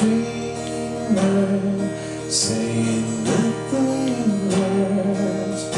dreamer, saying nothing worse.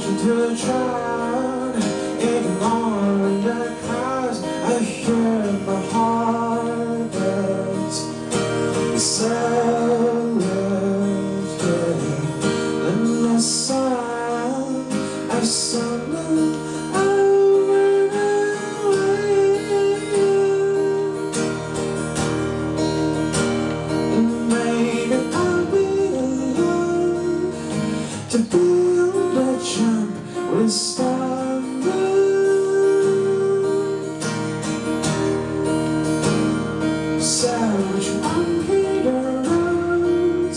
To the child, ignoring the cries, I hear my heart burns. The silence, yeah, and the sound I summon over and away. Maybe I'll be alone to build a child. We'll stumble, savage monkey around,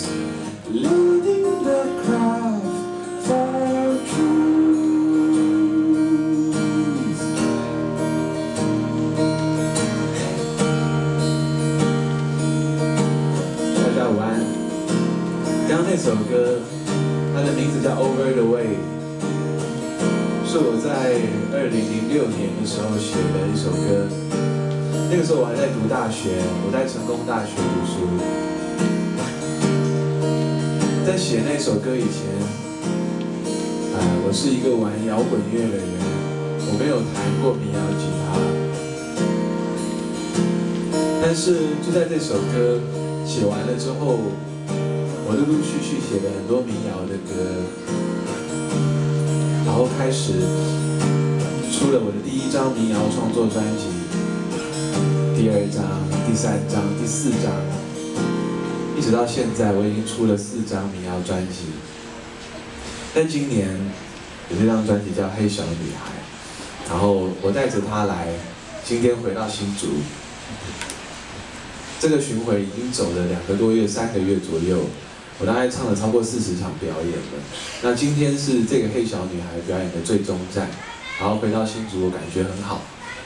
leading the crowd for truth。大家晚安。刚刚那首歌，它的名字叫《Over the Way》。 是我在2006年的时候写的一首歌，那个时候我还在读大学，我在成功大学读书。在写那首歌以前，我是一个玩摇滚乐的人，我没有弹过民谣吉他。但是就在这首歌写完了之后，我陆陆续续写了很多民谣的歌。 然后开始出了我的第一张民谣创作专辑，第二张、第三张、第四张，一直到现在我已经出了4张民谣专辑。但今年有这张专辑叫《黑小女孩》，然后我带着她来，今天回到新竹。这个巡回已经走了2个多月、3个月左右。 我大概唱了超过40场表演了，那今天是这个黑小女孩表演的最终站，然后回到新竹，我感觉很好。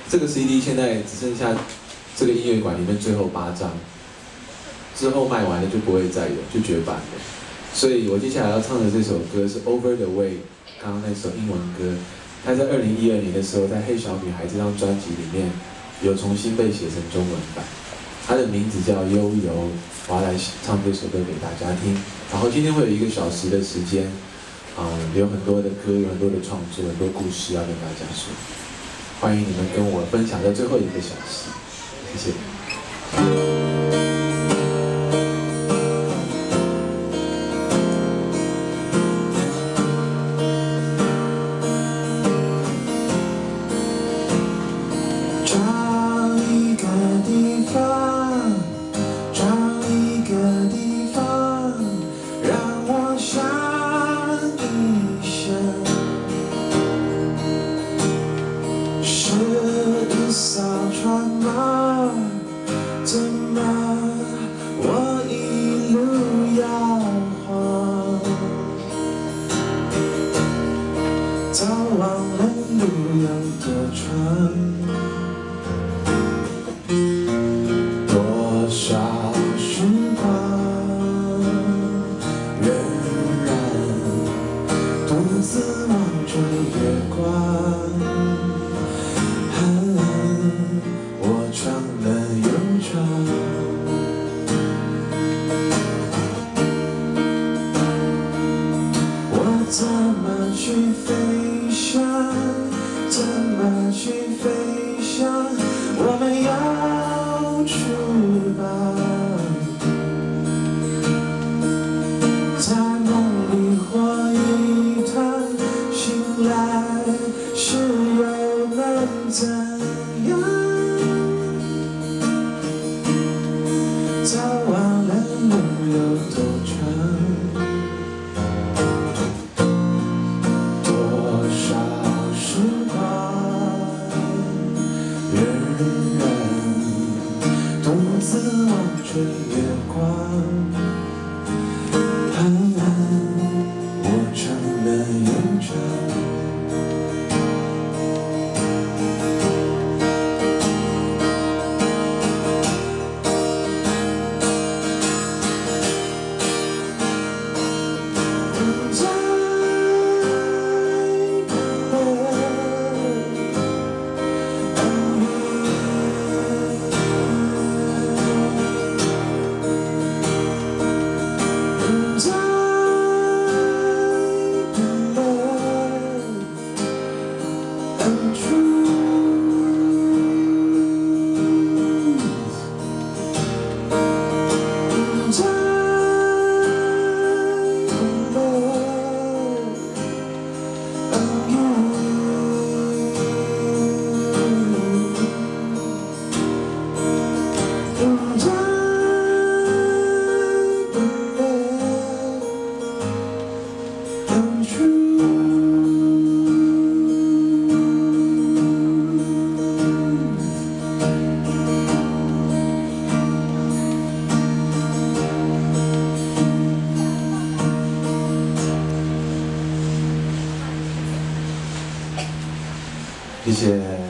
这个 CD 现在只剩下这个音乐馆里面最后8张，之后卖完了就不会再有，就绝版了。所以我接下来要唱的这首歌是《Over the Way》，刚刚那首英文歌，它在2012年的时候在《黑小女孩》这张专辑里面有重新被写成中文版。 他的名字叫悠游，我要来唱这首歌给大家听。然后今天会有1个小时的时间，有很多的歌，有很多的创作，很多故事要跟大家说。欢迎你们跟我分享在最后1个小时，谢谢。 早忘了路有多长，多少时光荏苒，独自望着月光。我闯了又闯，我怎么去飞？ 怎么去飞翔？我们要出发，在梦里活一趟，醒来时又能怎样？早忘了路有多长。 自我。谢谢。